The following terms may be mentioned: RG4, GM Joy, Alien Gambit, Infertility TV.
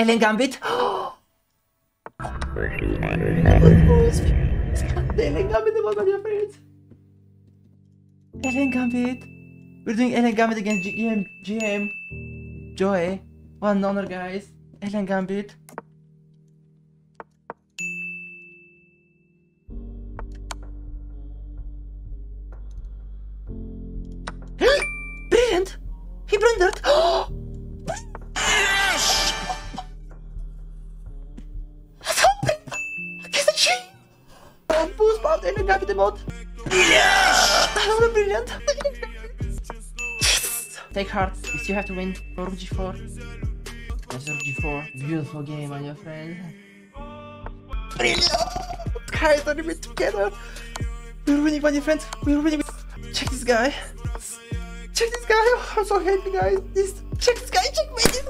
Alien Gambit. Alien Gambit was one of your friends. Alien Gambit. We're doing Alien Gambit against GM Joy. One honor, guys. Alien Gambit. Brilliant! He blundered. Alien Gambit mode. Yes! That brilliant. Yes! Take heart. You still have to win. RG4. That's RG4. Beautiful game, my dear friend. Brilliant. Guys, are we together? We're winning, my dear friend. We're winning. Check this guy. Check this guy. I'm so happy, guys. Check this guy. Check me.